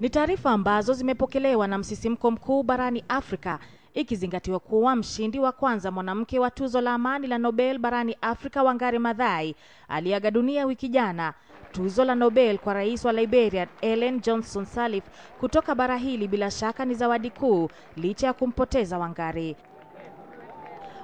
Ni taarifa ambazo zimepokelewa na msisimko mkuu barani Afrika, ikizingatiwa kuwa mshindi wa kwanza mwanamke wa tuzo la amani la Nobel barani Afrika, Wangari Madhai, aliaga dunia wiki jana. Tuzo la Nobel kwa rais wa Liberia, Ellen Johnson Sirleaf, kutoka bara hili bila shaka ni zawadi kuu licha ya kumpoteza Wangari.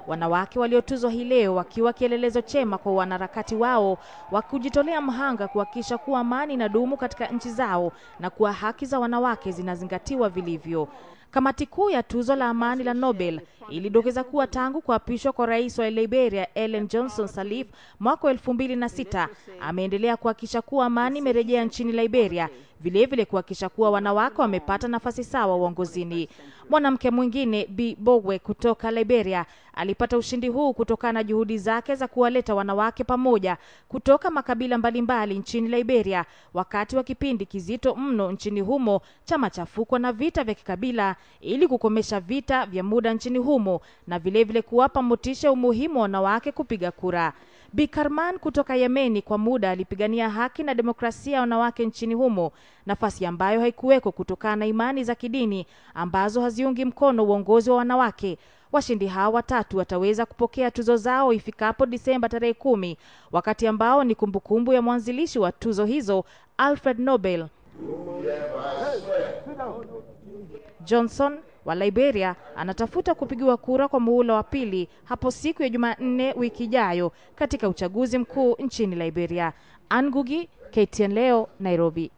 Wanawake waliotuzwa hii leo wakiwa kielelezo chema kwa wanaharakati wao wa kujitolea mhanga kuhakikisha kuwa amani inadumu katika nchi zao na kuwa haki za wanawake zinazingatiwa vilivyo. Kamati kuu ya tuzo la amani la Nobel ilidokeza kuwa tangu kuapishwa kwa rais wa Liberia Ellen Johnson Sirleaf mwaka 2006, ameendelea kuhakikisha kuwa amani imerejea nchini Liberia, vilevile kuhakikisha kuwa wanawake wamepata nafasi sawa uongozini. Mwanamke mwingine, B Bogwe, kutoka Liberia, alipata ushindi huu kutokana na juhudi zake za kuwaleta wanawake pamoja kutoka makabila mbalimbali nchini Liberia wakati wa kipindi kizito mno nchini humo cha machafuko na vita vya kikabila, ili kukomesha vita vya muda nchini humo na vilevile kuwapa motisha umuhimu wa wanawake kupiga kura. Bikarman kutoka Yemeni kwa muda alipigania haki na demokrasia ya wanawake nchini humo, nafasi ambayo haikuweko kutokana na imani za kidini ambazo haziungi mkono uongozi wa wanawake. Washindi hawa watatu wataweza kupokea tuzo zao ifikapo Disemba 10, wakati ambao ni kumbukumbu ya mwanzilishi wa tuzo hizo, Alfred Nobel. Johnson wa Liberia anatafuta kupigiwa kura kwa muhula wa pili hapo siku ya Jumanne wiki ijayo katika uchaguzi mkuu nchini Liberia. Ngugi, KTN Leo, Nairobi.